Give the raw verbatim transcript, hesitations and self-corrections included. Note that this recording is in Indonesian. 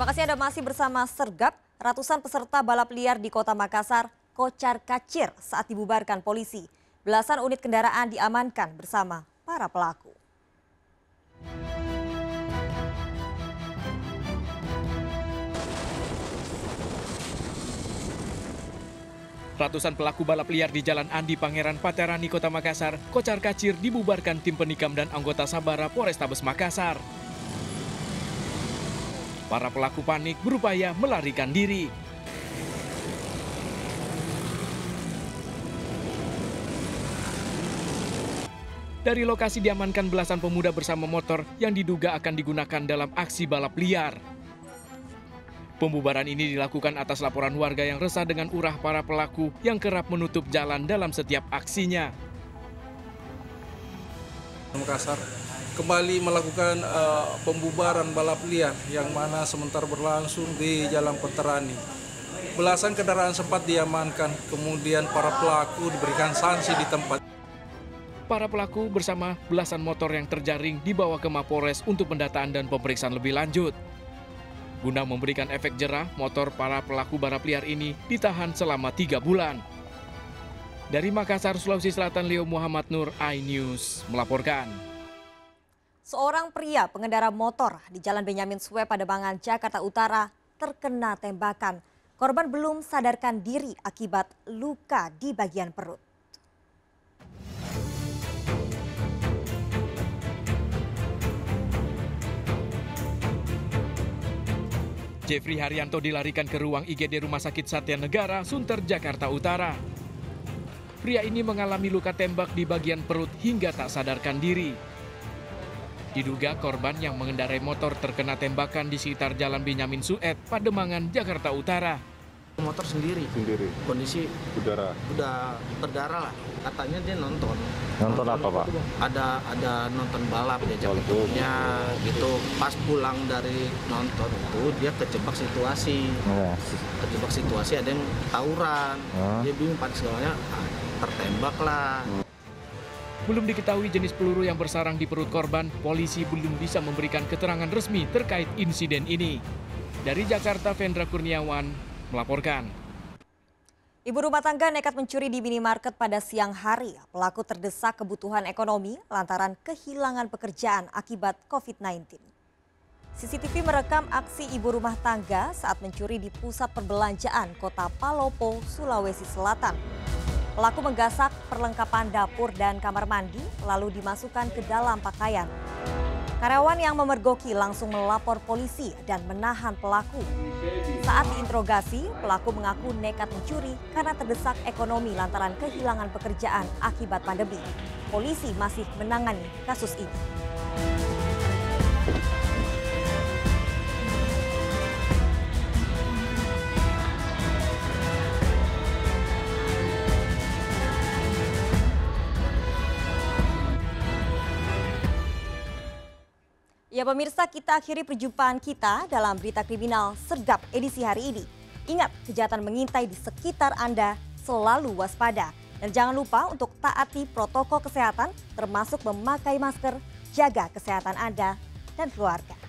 Terima kasih Anda masih bersama Sergap. Ratusan peserta balap liar di kota Makassar kocar kacir saat dibubarkan polisi. Belasan unit kendaraan diamankan bersama para pelaku. Ratusan pelaku balap liar di Jalan Andi Pangeran Pettarani, Kota Makassar, kocar kacir dibubarkan tim Penikam dan anggota Sabara Polrestabes Makassar. Para pelaku panik berupaya melarikan diri. Dari lokasi diamankan belasan pemuda bersama motor yang diduga akan digunakan dalam aksi balap liar. Pembubaran ini dilakukan atas laporan warga yang resah dengan ulah para pelaku yang kerap menutup jalan dalam setiap aksinya. Makassar kembali melakukan uh, pembubaran balap liar yang mana sementara berlangsung di Jalan Pettarani. Belasan kendaraan sempat diamankan, kemudian para pelaku diberikan sanksi di tempat. Para pelaku bersama belasan motor yang terjaring dibawa ke Mapores untuk pendataan dan pemeriksaan lebih lanjut. Guna memberikan efek jerah, motor para pelaku balap liar ini ditahan selama tiga bulan. Dari Makassar, Sulawesi Selatan, Leo Muhammad Nur, I News melaporkan. Seorang pria pengendara motor di Jalan Benyamin Sueb, Pademangan, Jakarta Utara terkena tembakan. Korban belum sadarkan diri akibat luka di bagian perut. Jeffrey Haryanto dilarikan ke ruang I G D Rumah Sakit Satya Negara, Sunter, Jakarta Utara. Pria ini mengalami luka tembak di bagian perut hingga tak sadarkan diri. Diduga korban yang mengendarai motor terkena tembakan di sekitar Jalan Benyamin Sueb, Pademangan, Jakarta Utara. Motor sendiri, sendiri. Kondisi udara, udah berdarah lah. Katanya dia nonton. Nonton, nonton apa Pak? Ada ada nonton balap dia jatuhnya gitu. Pas pulang dari nonton itu dia kejebak situasi. Ya. Kejebak situasi ada yang tawuran. Ya. Dia bingung pada segalanya tertembak lah. Belum diketahui jenis peluru yang bersarang di perut korban. Polisi belum bisa memberikan keterangan resmi terkait insiden ini. Dari Jakarta, Vendra Kurniawan melaporkan. Ibu rumah tangga nekat mencuri di minimarket pada siang hari. Pelaku terdesak kebutuhan ekonomi lantaran kehilangan pekerjaan akibat COVID sembilan belas. C C T V merekam aksi ibu rumah tangga saat mencuri di pusat perbelanjaan kota Palopo, Sulawesi Selatan. Pelaku menggasak perlengkapan dapur dan kamar mandi lalu dimasukkan ke dalam pakaian. Karyawan yang memergoki langsung melapor polisi dan menahan pelaku. Saat diinterogasi, pelaku mengaku nekat mencuri karena terdesak ekonomi lantaran kehilangan pekerjaan akibat pandemi. Polisi masih menangani kasus ini. Ya pemirsa, kita akhiri perjumpaan kita dalam berita kriminal Sergap edisi hari ini. Ingat, kejahatan mengintai di sekitar Anda, selalu waspada. Dan jangan lupa untuk taati protokol kesehatan termasuk memakai masker, jaga kesehatan Anda dan keluarga.